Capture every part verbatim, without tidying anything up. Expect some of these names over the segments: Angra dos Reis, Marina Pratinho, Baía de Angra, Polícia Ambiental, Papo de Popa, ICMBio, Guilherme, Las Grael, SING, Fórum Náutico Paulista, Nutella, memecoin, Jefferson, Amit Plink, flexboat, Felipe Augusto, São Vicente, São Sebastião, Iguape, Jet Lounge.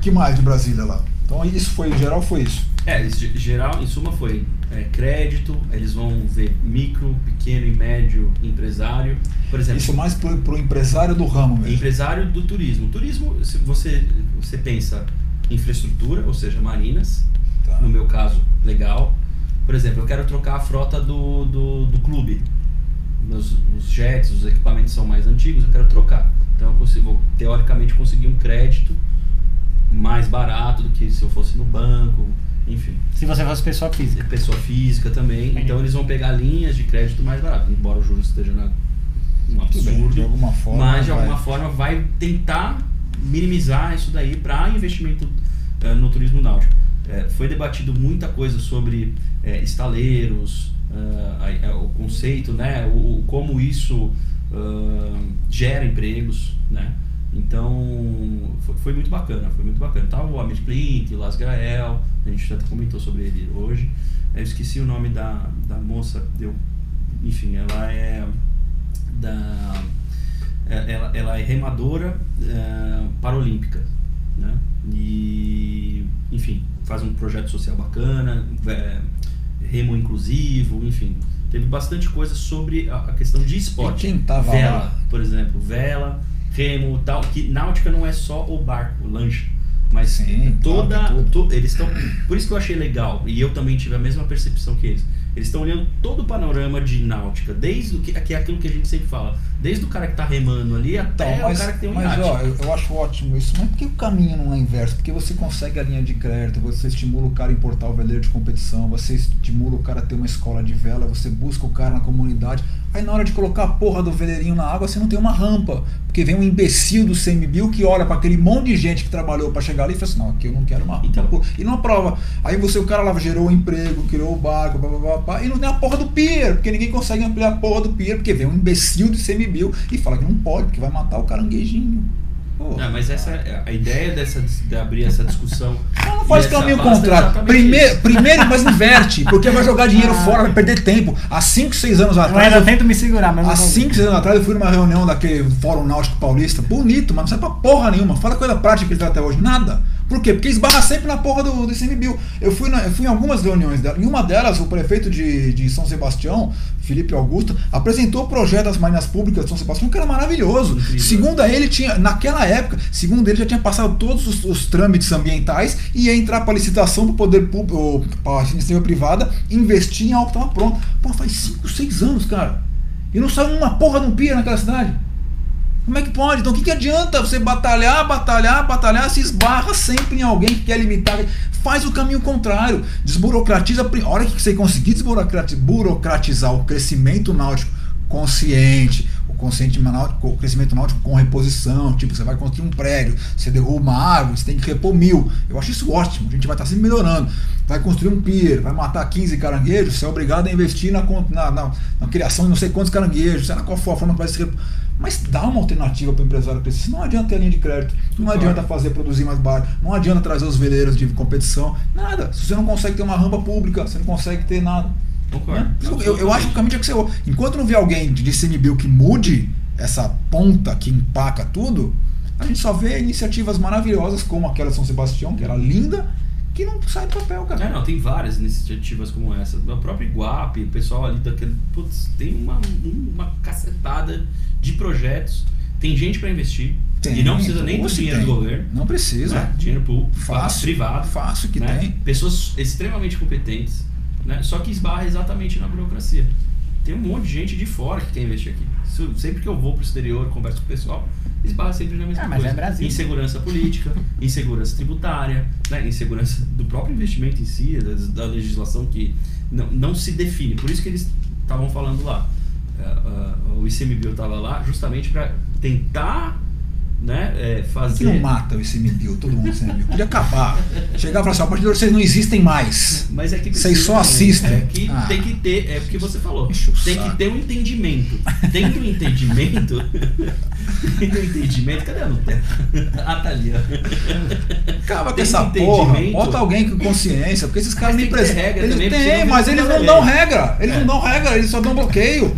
que mais de Brasília lá? Então isso foi, em geral foi isso. É, geral, em suma foi é, crédito, eles vão ver micro, pequeno e médio empresário, por exemplo. Isso mais pro, pro empresário do ramo mesmo. Empresário do turismo. Turismo, se você, você pensa infraestrutura, ou seja, marinas, tá. No meu caso, legal. Por exemplo, eu quero trocar a frota do, do, do clube. Meus, os jets, os equipamentos são mais antigos, eu quero trocar. Então eu consigo, vou, teoricamente, conseguir um crédito mais barato do que se eu fosse no banco, enfim. Se você fosse pessoa física. Pessoa física também. É. Então eles vão pegar linhas de crédito mais baratas, embora o juros esteja na, um absurdo. De alguma forma, mas de alguma vai... forma vai tentar minimizar isso daí para investimento uh, no turismo náutico. É, foi debatido muita coisa sobre é, estaleiros, uh, a, a, o conceito, né, o, como isso uh, gera empregos, né? Então foi, foi muito bacana, foi muito bacana. Tá, o Amit Plink, o Las Grael, a gente já comentou sobre ele hoje. Eu esqueci o nome da, da moça, deu, enfim, ela é da, ela, ela é remadora é, paralímpica, né? E enfim, faz um projeto social bacana, é, remo inclusivo, enfim, teve bastante coisa sobre a, a questão de esporte. E quem tava vela, lá? Por exemplo, vela, remo, tal, que náutica não é só o barco, o lancha, mas sim, toda, claro, to, eles estão, por isso que eu achei legal, e eu também tive a mesma percepção que eles, eles estão olhando todo o panorama de náutica, desde o que, que é aquilo que a gente sempre fala, desde o cara que está remando ali até então, mas, o cara que tem um iate. Mas ó, eu, eu acho ótimo isso, mas por que o caminho não é inverso? Porque você consegue a linha de crédito, você estimula o cara a importar o veleiro de competição, você estimula o cara a ter uma escola de vela, você busca o cara na comunidade, aí na hora de colocar a porra do veleirinho na água, você não tem uma rampa, porque vem um imbecil do ICMBio que olha para aquele monte de gente que trabalhou para chegar ali e fala assim, não, aqui eu não quero uma rampa, então, porra. E não aprova. Aí você, o cara lá gerou um emprego, criou o barco, blá, blá, blá, blá, e não tem a porra do pier, porque ninguém consegue ampliar a porra do pier, porque vem um imbecil do ICMBio e fala que não pode, porque vai matar o caranguejinho. Porra, não, mas essa, a ideia dessa, de abrir essa discussão... Ela não faz caminho contrário. Primeiro, primeiro, mas inverte, porque vai jogar dinheiro ah, fora, vai perder tempo. Há cinco, seis anos atrás... Mas eu tento me segurar. Mas há cinco, seis anos atrás eu fui numa reunião daquele Fórum Náutico Paulista, bonito, mas não serve pra porra nenhuma. Fala coisa prática que eles até hoje, nada. Por quê? Porque esbarra sempre na porra do, do ICMBio. Eu fui, na, eu fui em algumas reuniões dela. Em uma delas, o prefeito de, de São Sebastião, Felipe Augusto, apresentou o projeto das marinas públicas de São Sebastião, que era maravilhoso. Incrível. Segundo ele, tinha, naquela época, segundo ele, já tinha passado todos os, os trâmites ambientais e ia entrar para licitação para o poder público, para a iniciativa privada, investir em algo que estava pronto. Pô, faz cinco, seis anos, cara. E não saiu uma porra de um pia naquela cidade. Como é que pode? Então o que, que adianta você batalhar, batalhar, batalhar, se esbarra sempre em alguém que quer limitar. Faz o caminho contrário, desburocratiza. A hora que você conseguir desburocratizar o crescimento náutico consciente, o, consciente náutico, o crescimento náutico com reposição, tipo, você vai construir um prédio, você derruba uma árvore, você tem que repor mil. Eu acho isso ótimo, a gente vai estar sempre melhorando. Vai construir um pier, vai matar quinze caranguejos, você é obrigado a investir na, na, na, na criação de não sei quantos caranguejos, sei lá qual for a forma que vai se repor. Mas dá uma alternativa para o empresário crescer. Não adianta ter linha de crédito, não claro. Adianta fazer produzir mais barcos, não adianta trazer os veleiros de competição, nada. Se você não consegue ter uma rampa pública, você não consegue ter nada. Né? Eu, eu acho que o caminho tinha que ser outro. Enquanto não vier alguém de ICMBio que mude essa ponta que empaca tudo, a gente só vê iniciativas maravilhosas como aquela de São Sebastião, que era linda, que não sai do papel, cara. É, não, tem várias iniciativas como essa. O próprio Iguape, o pessoal ali daquele... Putz, tem uma, uma cacetada de projetos. Tem gente para investir. Tem, e não precisa nem do dinheiro tem. do governo. Não precisa. Né? Dinheiro público, fácil, privado. Fácil que né? tem. Pessoas extremamente competentes, né? Só que esbarra exatamente na burocracia. Tem um monte de gente de fora que quer investir aqui. Sempre que eu vou pro exterior, converso com o pessoal, esbarra sempre na mesma ah, coisa. Mas é Brasil. Insegurança política, insegurança tributária, né? Insegurança do próprio investimento em si, da, da legislação que não, não se define. Por isso que eles estavam falando lá. Uh, uh, o ICMBio estava lá justamente para tentar, né, é, fazer... Que não mata o ICMBio, todo mundo ICMBio. Podia acabar. Chegar e falar assim, a partir de hoje vocês não existem mais. Mas é que precisa, vocês só assistem. É que ah, tem que ter, é porque você falou, tem saco. que ter um entendimento. Tem do entendimento... tem do entendimento... Cadê a Nutella? Ah, tá ali, ó. Acaba com essa porra. Bota alguém com consciência, porque esses caras nem precisam... Tem, mas eles não dão regra. Eles não dão regra, eles só dão bloqueio.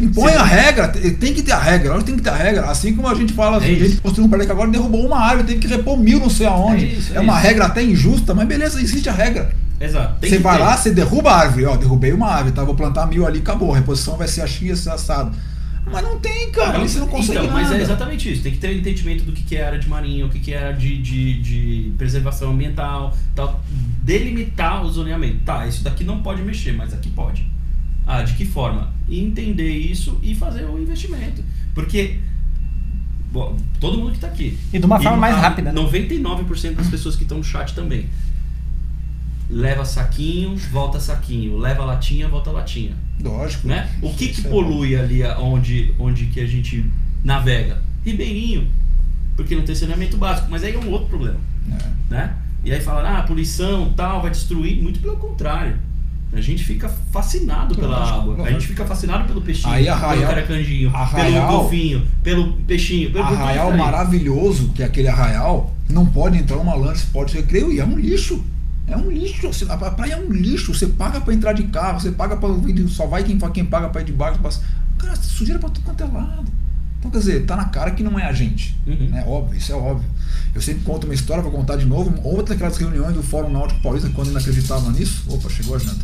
Impõe Sim. a regra, tem que ter a regra, tem que ter a regra. Assim como a gente fala, é gente construiu um prédio que agora derrubou uma árvore, teve que repor mil, não sei aonde. É, isso, é, é uma isso. regra até injusta, mas beleza, existe a regra. Exato. Tem você vai ter. lá, você derruba a árvore, ó, derrubei uma árvore, tá? Vou plantar mil ali, acabou, a reposição vai ser assim, assim, assado. Mas não tem, cara, ali você não consegue então, nada. Mas é exatamente isso, tem que ter um entendimento do que é área de marinha, o que é área de, de, de preservação ambiental, tal. Delimitar o zoneamento. Tá, isso daqui não pode mexer, mas aqui pode. Ah, de que forma? Entender isso e fazer o investimento. Porque bom, todo mundo que está aqui... E de uma forma mais rápida. noventa e nove por cento das pessoas que estão no chat também. Leva saquinho, volta saquinho. Leva latinha, volta latinha. Lógico. Né? O que, que polui ali onde, onde que a gente navega? Ribeirinho. Porque não tem saneamento básico. Mas aí é um outro problema. É. Né? E aí fala, ah, poluição, tal, vai destruir. Muito pelo contrário. A gente fica fascinado pela lógico, água, lógico. a gente fica fascinado pelo peixinho, aí, arraial, pelo caracandinho, arraial, pelo golfinho, pelo peixinho, pelo arraial maravilhoso, que é aquele arraial, não pode entrar uma lancha, pode recreio, e é um lixo, é um lixo, a praia é um lixo, você paga para entrar de carro, você paga para só vai quem, quem paga para ir de barco, passa. Cara, sujeira para tudo quanto é lado. Então, quer dizer, tá na cara que não é a gente. Uhum. Né? Óbvio, isso é óbvio. Eu sempre conto uma história, vou contar de novo. Outra daquelas reuniões do Fórum Náutico Paulista, quando ainda acreditavam nisso. Opa, chegou a janta.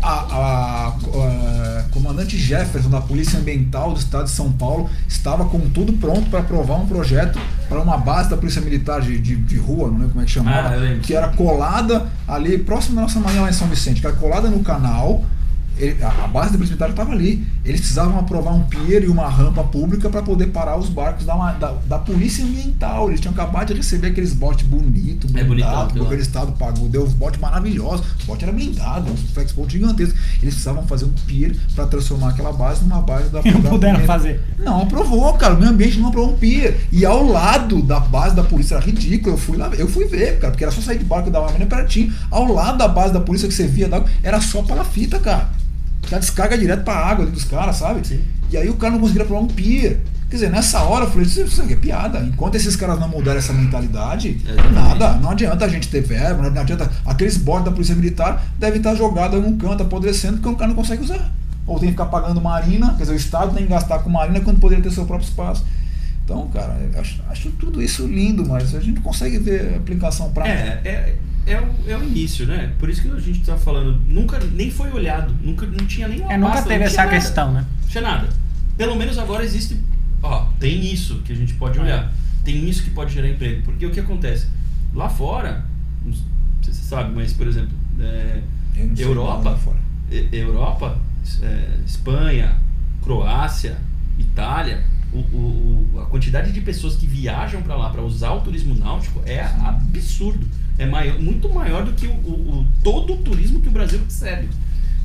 A, a, a, a comandante Jefferson, da Polícia Ambiental do Estado de São Paulo, estava com tudo pronto para aprovar um projeto para uma base da Polícia Militar de, de, de rua, não lembro como é que chamava, ah, que era colada ali, próximo da nossa marinha lá em São Vicente, que era colada no canal. Ele, a base da Polícia Militar estava ali. Eles precisavam aprovar um pier e uma rampa pública para poder parar os barcos da, da, da Polícia Ambiental. Eles tinham acabado de receber aqueles botes bonitos, é blindados, o governo do estado pagou, deu uns botes maravilhosos. O bote era blindado, um flexboat gigantesco. Eles precisavam fazer um pier para transformar aquela base numa base da Polícia. Não puderam fazer. Não aprovou, cara. O meio ambiente não aprovou um pier. E ao lado da base da polícia, era ridículo. Eu fui lá, eu fui ver, cara, porque era só sair de barco da Marina Pratinho. Ao lado da base da polícia que você via, era só palafita, cara. Já descarga direto pra água ali dos caras, sabe? Sim. E aí o cara não conseguia provar um pier. Quer dizer, nessa hora eu falei, isso aqui é piada. Enquanto esses caras não mudarem essa mentalidade, é, nada, não adianta a gente ter verba, não adianta. Aqueles bordos da polícia militar devem estar jogados em um canto, apodrecendo, porque o cara não consegue usar. Ou tem que ficar pagando marina, quer dizer, o Estado tem que gastar com marina quando poderia ter seu próprio espaço. Então, cara, eu acho, acho tudo isso lindo, mas a gente não consegue ver aplicação prática. É, é... É o, é o início, né? Por isso que a gente tá falando, nunca nem foi olhado, nunca não tinha nem uma é, pasta, nunca teve essa nada, questão, né? Não tinha nada. Pelo menos agora existe, ó, tem isso que a gente pode olhar, tem isso que pode gerar emprego, porque o que acontece? Lá fora, não sei se você sabe, mas por exemplo, é, eu não sei Europa, lá fora. Europa, é, Espanha, Croácia, Itália, o, o, a quantidade de pessoas que viajam para lá para usar o turismo náutico é absurdo. É maior, muito maior do que o, o, o, todo o turismo que o Brasil recebe.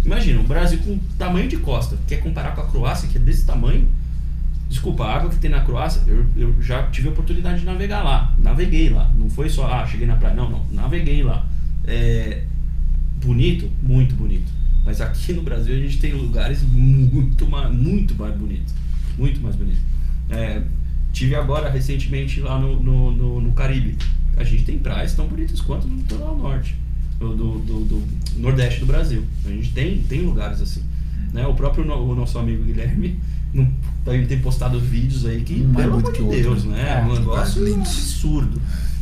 Imagina, o Brasil com tamanho de costa, quer comparar com a Croácia, que é desse tamanho? Desculpa, a água que tem na Croácia, eu, eu já tive a oportunidade de navegar lá. Naveguei lá, não foi só, ah, cheguei na praia, não, não, naveguei lá. É, bonito? Muito bonito. Mas aqui no Brasil a gente tem lugares muito mais, muito mais bonitos. Muito mais bonitos. É, tive agora, recentemente, lá no, no, no, no Caribe. A gente tem praias tão bonitas quanto no litoral norte, do, do, do nordeste do Brasil. A gente tem, tem lugares assim. Né? O próprio no, o nosso amigo Guilherme não, tem postado vídeos aí que, hum, pelo amor de Deus, né? É um negócio é um absurdo.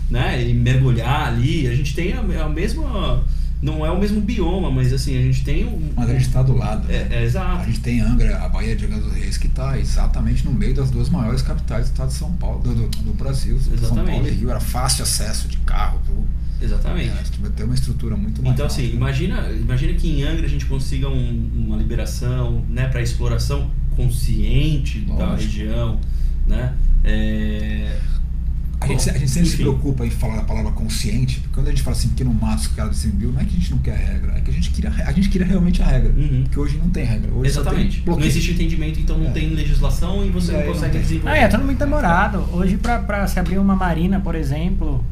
Né? E mergulhar ali, a gente tem a, a mesma... Não é o mesmo bioma, mas assim, a gente tem um... Mas a gente está do lado. É, é, exato. A gente tem Angra, a Baía de Angra dos Reis, que está exatamente no meio das duas maiores capitais do estado de São Paulo, do, do, do Brasil. Exatamente. São Paulo e Rio, era fácil acesso de carro. Tudo. Exatamente. É, tem uma estrutura muito maior. Então assim, né? imagina, imagina que em Angra a gente consiga um, uma liberação, né, para exploração consciente. Lógico. Da região, né? É... A gente, a gente sempre Enfim. se preocupa em falar a palavra consciente, porque quando a gente fala assim, pequeno mato, os caras do ICMBio, não é que a gente não quer a regra, é que a gente queria, a gente queria realmente a regra, uhum. Porque hoje não tem regra. Hoje Exatamente. Tem não existe entendimento, então não é. tem legislação e você e não consegue não desenvolver. Ah, é tudo muito demorado. Hoje, pra, pra se abrir uma marina, por exemplo,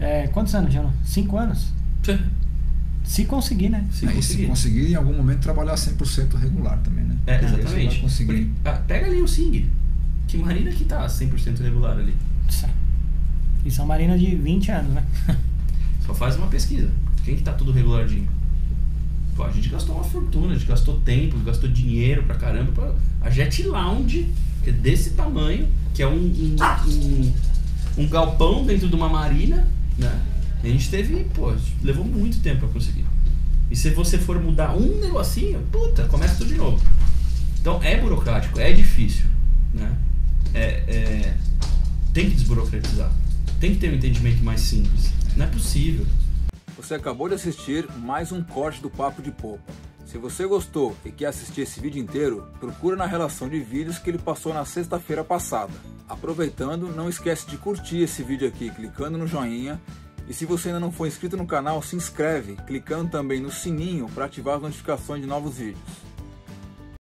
é, quantos anos, João? Cinco anos? Sim. Se conseguir, né? Se Aí, conseguir. Se conseguir, em algum momento, trabalhar cem por cento regular também, né? É, exatamente. Conseguir. Ah, pega ali o S I N G. Que marina que tá cem por cento regular ali? Certo. E são marinas de vinte anos, né? Só faz uma pesquisa. Quem que tá tudo reguladinho? pô, a gente gastou uma fortuna, a gente gastou tempo, gastou dinheiro pra caramba. Pra... A Jet Lounge, que é desse tamanho, que é um, um, um, um galpão dentro de uma marina, né? A gente teve, pô, levou muito tempo pra conseguir. E se você for mudar um negocinho, puta, começa tudo de novo. Então é burocrático, é difícil, né? É, é, tem que desburocratizar, tem que ter um entendimento mais simples, não é possível. Você acabou de assistir mais um corte do Papo de Popa. Se você gostou e quer assistir esse vídeo inteiro, procura na relação de vídeos que ele passou na sexta-feira passada. Aproveitando, não esquece de curtir esse vídeo aqui clicando no joinha. E se você ainda não for inscrito no canal, se inscreve, clicando também no sininho para ativar as notificações de novos vídeos.